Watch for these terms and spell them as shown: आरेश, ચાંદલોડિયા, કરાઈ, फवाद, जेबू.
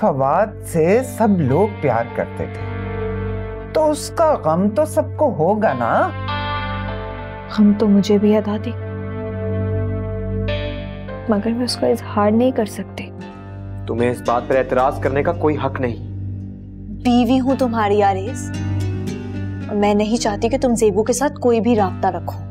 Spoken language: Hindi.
फवाद से सब लोग प्यार करते थे, तो उसका गम तो सबको होगा ना। गम तो मुझे भी है दादी, मगर मैं उसका इजहार नहीं कर सकती। तुम्हें इस बात पर एतराज करने का कोई हक नहीं। बीवी हूँ तुम्हारी आरेश, और मैं नहीं चाहती कि तुम जेबू के साथ कोई भी राब्ता रखो।